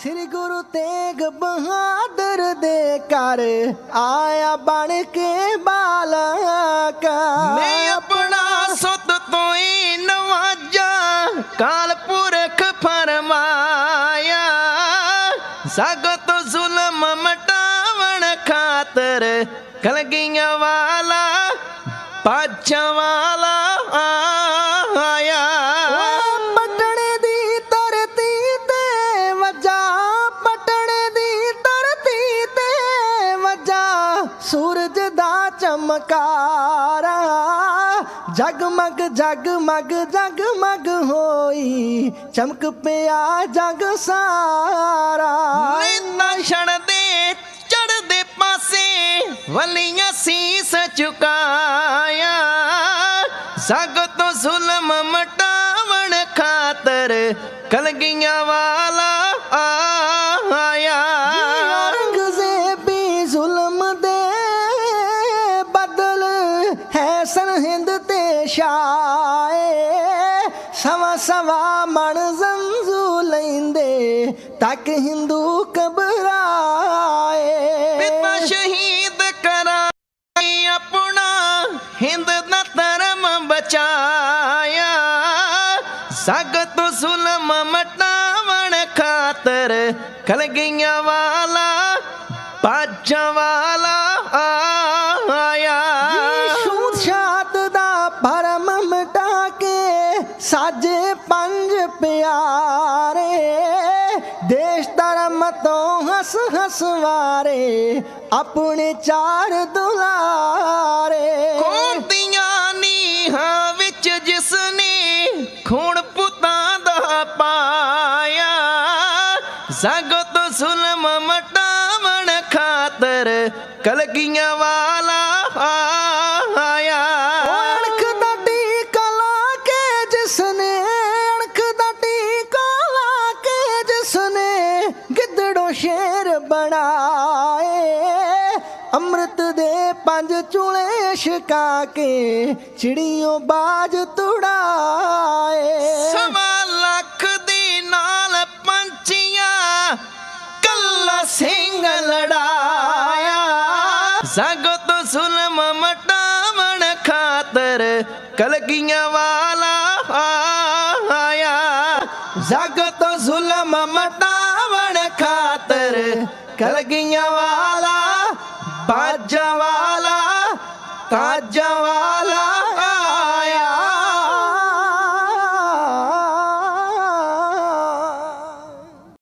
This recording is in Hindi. श्री गुरु तेग बहादुर दे कर आया बन के बालका। मैं अपना सुत तो ही नवाजा काल पुरख फरमाया। सगत जुलम मटावन खातर कलगिया वाला पाचा वाला आया। पटने दी धरती ते वजा पटने दी धरती ते वजा सूरज दा चमकारा। जगमग जगमग जगमग होई चमक पे आ जग सारा। नशण दे चढ़ दे पासे वलिया सीस चुकाया। सगत जुल्म मटावन खातर कलगिया वाला आया। हिंद ते शाए सवा सवा मन जंजू लेंदे तक हिंदू कबराए। पिता शहीद कराई अपना हिंद ना धर्म बचाया। सगत जुल्म मटावन खातर कलगिया वाला बाजा वाला आया। भरम मिटा के साजे पंज प्यारे देश धर्म तो हंस हंसवारे अपने चार दुलारे। कोटिया नीहा विच जिसने खून पुता दा पाया। जगत जुल्म मटावन खातर कलगिया वाला आया। शेर बनाए अमृत दे पंज चूले छका के चिड़ियों बाज तुड़ाए। सवा लाख दे नाल पंछियां कल्ला सिंह लड़ाया। जगत जुल्म मटावन खातर कलगिया वाला आया। जगत जुल्म मटावन खातर कलगिया वाला बाजा वाला ताजा वाला।